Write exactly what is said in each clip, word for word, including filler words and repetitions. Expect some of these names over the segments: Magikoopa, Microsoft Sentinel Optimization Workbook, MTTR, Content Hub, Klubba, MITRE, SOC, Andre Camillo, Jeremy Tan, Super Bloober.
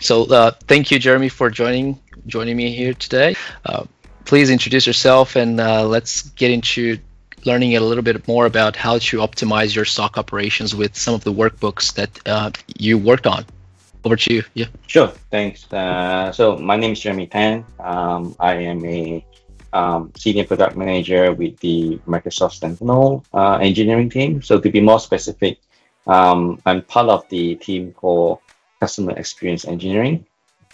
So uh, thank you, Jeremy, for joining joining me here today. Uh, please introduce yourself, and uh, let's get into learning a little bit more about how to optimize your S O C operations with some of the workbooks that uh, you worked on. Over to you. Yeah. Sure. Thanks. Uh, so my name is Jeremy Tan. Um, I am a um, senior product manager with the Microsoft Sentinel uh, engineering team. So to be more specific, um, I'm part of the team called Customer Experience Engineering.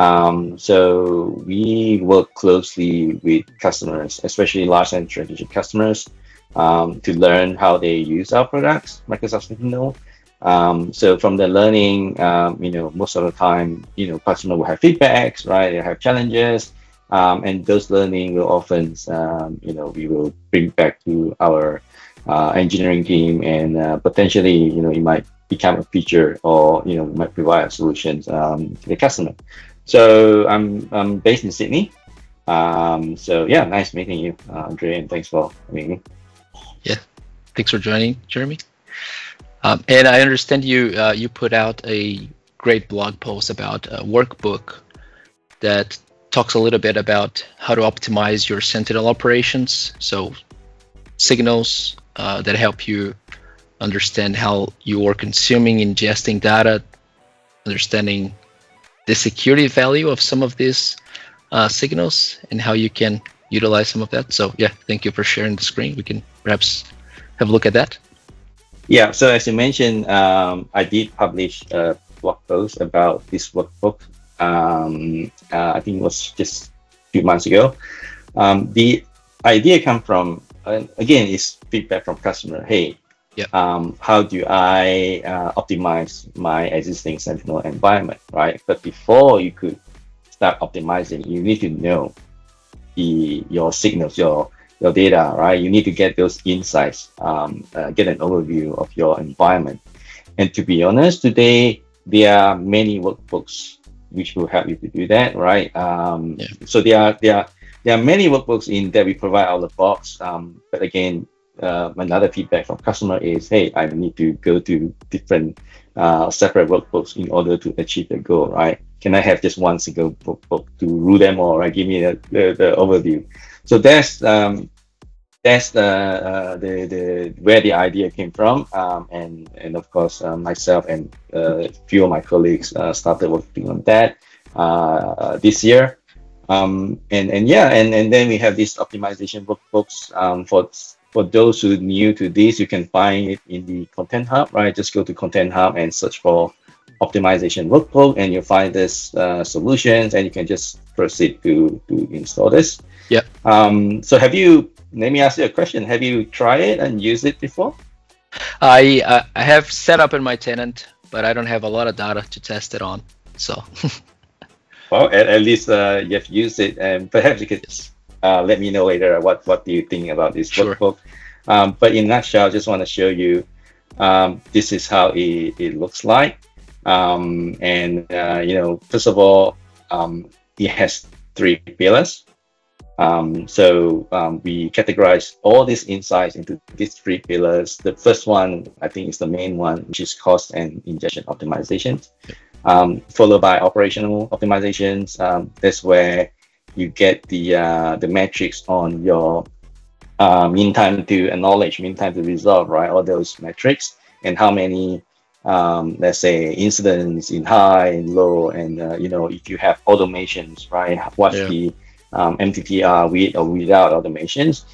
Um, so we work closely with customers, especially large and strategic customers, um, to learn how they use our products, Microsoft Sentinel. Um, so from the learning, um, you know, most of the time, you know, customer will have feedbacks, right? They have challenges, um, and those learning will often, um, you know, we will bring back to our uh, engineering team, and uh, potentially, you know, it might become a feature, or you know, might provide solutions um, to the customer. So I'm I'm based in Sydney. Um, so yeah, nice meeting you, uh, Andre, and thanks for meeting. Yeah, thanks for joining, Jeremy. Um, and I understand you uh, you put out a great blog post about a workbook that talks a little bit about how to optimize your Sentinel operations. So signals uh, that help you understand how you are consuming, ingesting data, understanding the security value of some of these uh, signals, and how you can utilize some of that. So yeah, thank you for sharing the screen. We can perhaps have a look at that. Yeah, so as you mentioned, um, I did publish a blog post about this workbook. Um, uh, I think it was just a few months ago. Um, the idea come from, uh, again, is feedback from customer. Hey, yeah. Um, how do I uh, optimize my existing Sentinel environment, right? But before you could start optimizing, you need to know the your signals, your your data, right? You need to get those insights, um, uh, get an overview of your environment. And to be honest, today there are many workbooks which will help you to do that, right? Um, yeah. So there are there are there are many workbooks in that we provide out of the box, um, but again. Uh, another feedback from customer is, hey, I need to go to different uh, separate workbooks in order to achieve the goal, right? Can I have just one single workbook to rule them all, right? Give me the, the, the overview. So that's um, that's the, uh, the the where the idea came from, um, and and of course uh, myself and a uh, few of my colleagues uh, started working on that uh, this year. Um, and and yeah, and and then we have these optimization workbooks um, for. For those who are new to this, you can find it in the Content Hub, right? Just go to Content Hub and search for optimization workbook, and you'll find this uh, solutions, and you can just proceed to, to install this. Yeah. Um, so have you, let me ask you a question. Have you tried it and used it before? I, uh, I have set up in my tenant, but I don't have a lot of data to test it on, so. Well, at, at least uh, you have used it, and perhaps you could Uh, let me know later what what do you think about this sure. workbook. Um, but in a nutshell, I just want to show you um, this is how it, it looks like. Um, and uh, you know, first of all, um, it has three pillars. Um, so um, we categorize all these insights into these three pillars. The first one, I think, is the main one, which is cost and ingestion optimizations, um, followed by operational optimizations. Um, that's where you get the uh, the metrics on your uh, mean time to acknowledge, mean time to resolve, right? All those metrics, and how many, um, let's say, incidents in high and low, and uh, you know, if you have automations, right? What's yeah. the um, M T T R with or without automations?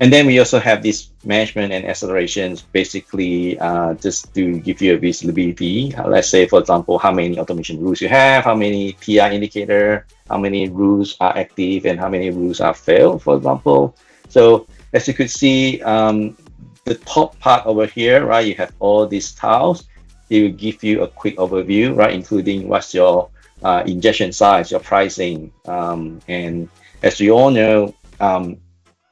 And then we also have this management and accelerations, basically uh, just to give you a visibility. Let's say, for example, how many automation rules you have, how many T I indicator, how many rules are active, and how many rules are failed, for example. So as you could see, um, the top part over here, right, you have all these tiles. It will give you a quick overview, right, including what's your uh, ingestion size, your pricing. Um, and as you all know, um,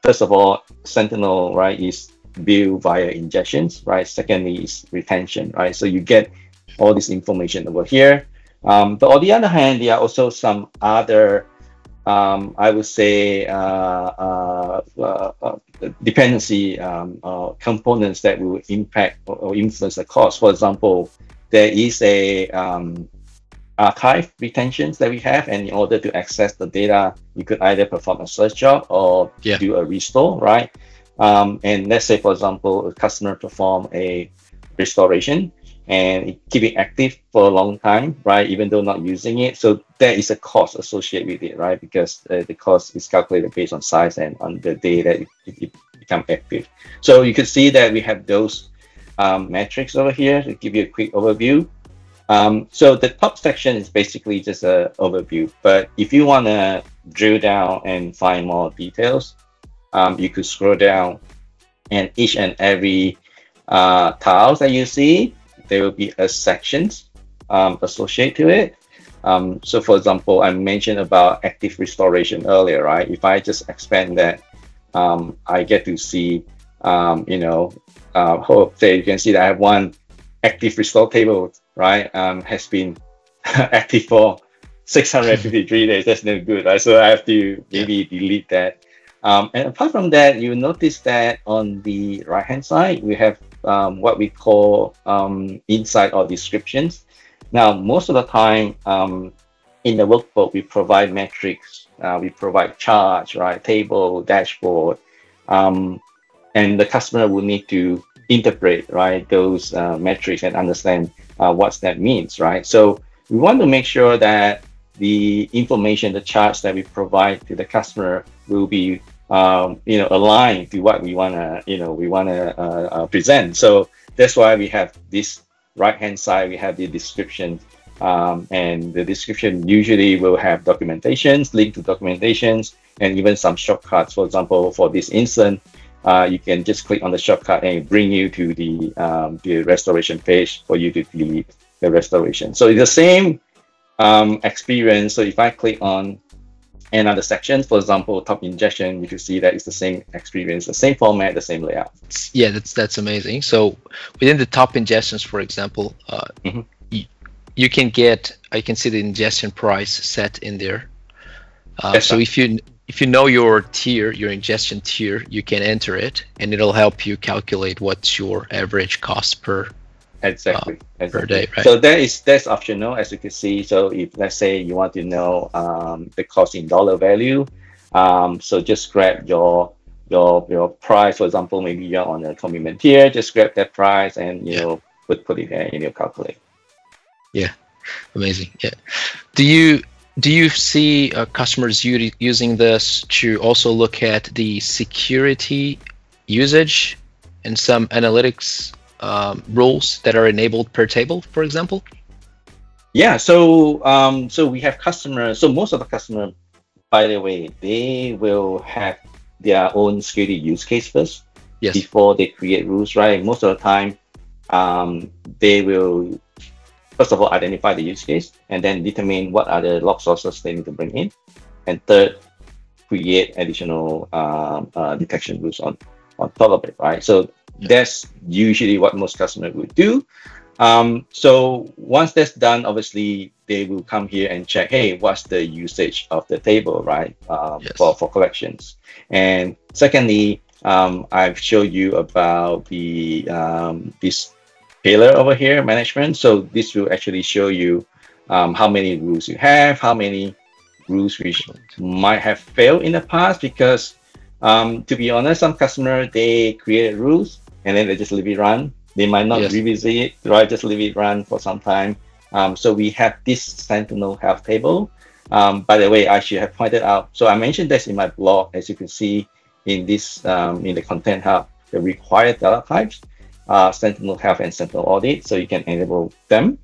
first of all, Sentinel, right, is built via ingestions, right? Secondly, is retention, right? So you get all this information over here. Um, but on the other hand, there are also some other, um, I would say, uh, uh, uh, uh, dependency um, uh, components that will impact or, or influence the cost. For example, there is a um, archive retentions that we have, and in order to access the data, you could either perform a search job or yeah. do a restore, right? Um, and let's say, for example, a customer perform a restoration and keep it active for a long time, right? Even though not using it. So there is a cost associated with it, right? Because uh, the cost is calculated based on size and on the day that it, it, it becomes active. So you can see that we have those um, metrics over here to give you a quick overview. Um, so the top section is basically just an overview, but if you want to drill down and find more details, um, you could scroll down, and each and every uh, tiles that you see, there will be a sections um, associated to it. Um, so for example, I mentioned about active restoration earlier, right? If I just expand that, um, I get to see, um, you know, uh, say you can see that I have one active restore table, right? Um, has been active for six hundred fifty-three days. That's no good, right? So I have to maybe yeah. delete that. Um, and apart from that, you notice that on the right-hand side, we have um, what we call um, insight or descriptions. Now, most of the time um, in the workbook, we provide metrics, uh, we provide charts, right? Table, dashboard, um, and the customer will need to interpret, right, those uh, metrics and understand uh, what that means, right? So we want to make sure that the information, the charts that we provide to the customer will be, um, you know, aligned to what we want to, you know, we want to uh, uh, present. So that's why we have this right-hand side, we have the description, um, and the description usually will have documentations, link to documentations, and even some shortcuts. For example, for this instance, Uh, you can just click on the shortcut and it bring you to the, um, the restoration page for you to delete the restoration. So it's the same um, experience. So if I click on another section, for example, top injection, you can see that it's the same experience, the same format, the same layout. Yeah, that's that's amazing. So within the top ingestions, for example, uh, mm-hmm. you, you can get, I can see the ingestion price set in there. Uh, so right. if you If you know your tier, your ingestion tier, you can enter it, and it'll help you calculate what's your average cost per exactly, uh, exactly. per day. Right? So that is that's optional, as you can see. So if let's say you want to know um, the cost in dollar value, um, so just grab your your your price. For example, maybe you're on a commitment tier, just grab that price and you yeah. know put put it there in your calculator. Yeah, amazing. Yeah, do you? Do you see uh, customers using this to also look at the security usage and some analytics um, rules that are enabled per table, for example? Yeah, so um, so we have customers. So most of the customers, by the way, they will have their own security use case first yes. before they create rules, right? Most of the time, um, they will first of all, identify the use case, and then determine what are the log sources they need to bring in. And third, create additional um, uh, detection rules on, on top of it, right? So yeah. that's usually what most customers would do. Um, so once that's done, obviously, they will come here and check, hey, what's the usage of the table, right, um, yes. for, for collections? And secondly, um, I've showed you about the um, this pillar over here, management. So this will actually show you um, how many rules you have, how many rules which might have failed in the past, because um, to be honest, some customers, they created rules and then they just leave it run. They might not yes. revisit it, right? Just leave it run for some time. Um, so we have this Sentinel Health table. Um, by the way, I should have pointed out, so I mentioned this in my blog, as you can see in this, um, in the Content Hub, the required data types. Uh, Sentinel Health and Sentinel Audit, so you can enable them.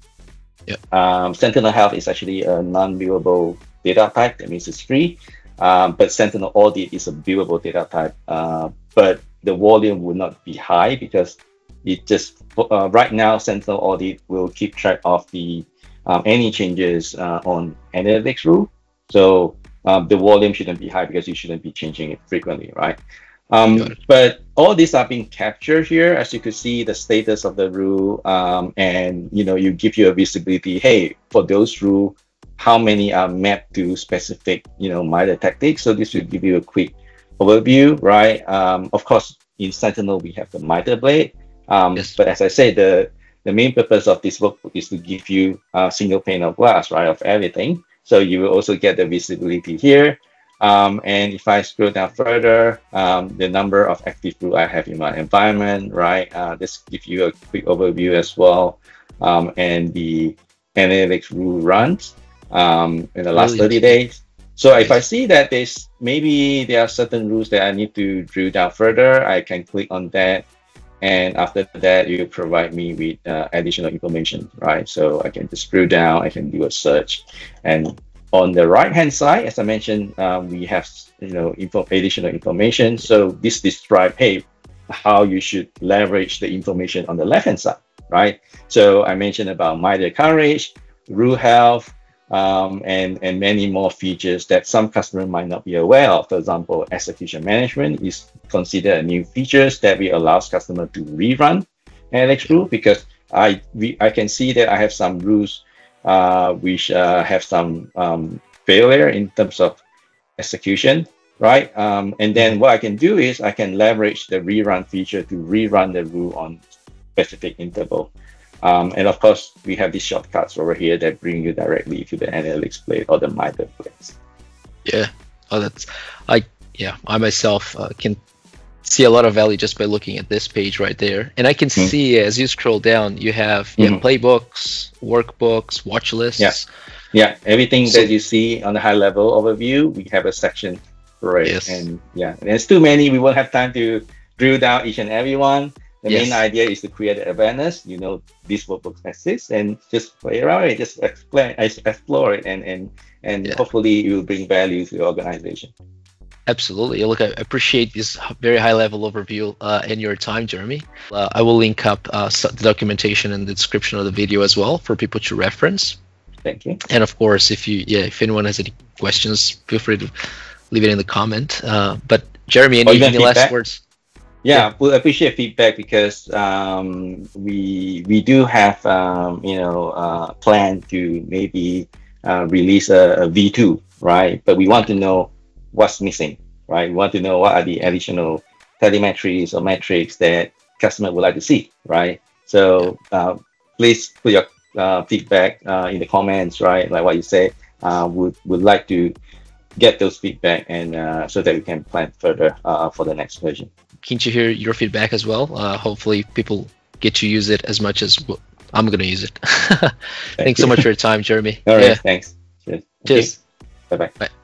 Yep. Um, Sentinel Health is actually a non-viewable data type, that means it's free, um, but Sentinel Audit is a viewable data type, uh, but the volume will not be high because it just, uh, right now, Sentinel Audit will keep track of the um, any changes uh, on analytics rule, so um, the volume shouldn't be high because you shouldn't be changing it frequently, right? Um, but all these are being captured here, as you could see the status of the rule, um, and you know, you give you a visibility. Hey, for those rule, how many are mapped to specific, you know, MITRE tactics? So this will give you a quick overview, right? Um, of course, in Sentinel we have the MITRE blade, um, yes. but as I said, the The main purpose of this workbook is to give you a single pane of glass, right, of everything. So you will also get the visibility here. Um, and if I scroll down further, um, the number of active groups I have in my environment, right? Uh, this gives you a quick overview as well. Um, and the analytics rule runs um, in the last thirty days. So if I see that there's maybe there are certain rules that I need to drill down further, I can click on that. And after that, you provide me with uh, additional information, right? So I can just scroll down, I can do a search. And on the right-hand side, as I mentioned, um, we have you know info, additional information. So this describes, hey, how you should leverage the information on the left-hand side, right? So I mentioned about MITRE coverage, rule health, um, and, and many more features that some customers might not be aware of. For example, execution management is considered a new feature that we allows customers to rerun Alex rule, because I, we, I can see that I have some rules uh, which uh, have some um, failure in terms of execution, right? Um, and then what I can do is I can leverage the rerun feature to rerun the rule on specific interval. Um, and of course, we have these shortcuts over here that bring you directly to the analytics plate or the MITRE plate. Yeah, oh, that's I. Yeah, I myself uh, can see a lot of value just by looking at this page right there. And I can mm-hmm. see as you scroll down, you have yeah, mm-hmm. playbooks, workbooks, watch lists. Yeah, yeah, everything so, that you see on the high level overview, we have a section for it. Yes. And yeah, there's too many. We won't have time to drill down each and every one. The yes. main idea is to create awareness. You know, this workbook exists, and just play around it, just explain, explore it, and and and yeah. hopefully it will bring value to your organization. Absolutely. Look, I appreciate this very high-level overview uh, and your time, Jeremy. Uh, I will link up uh, the documentation in the description of the video as well for people to reference. Thank you. And of course, if you yeah, if anyone has any questions, feel free to leave it in the comment. Uh, but Jeremy, any, any last words? Yeah, we appreciate feedback, because um, we we do have um, you know uh, plan to maybe uh, release a, a V two, right? But we want to know what's missing, right? We want to know what are the additional telemetries or metrics that customer would like to see, right? So uh, please put your uh, feedback uh, in the comments, right? Like what you said, uh, would would like to get those feedback, and uh, so that we can plan further uh, for the next version. Keen to hear your feedback as well. Uh, hopefully people get to use it as much as well, I'm going to use it. Thank thanks you. so much for your time, Jeremy. All right, yeah. thanks. Cheers. Cheers. Okay. Bye-bye. Bye.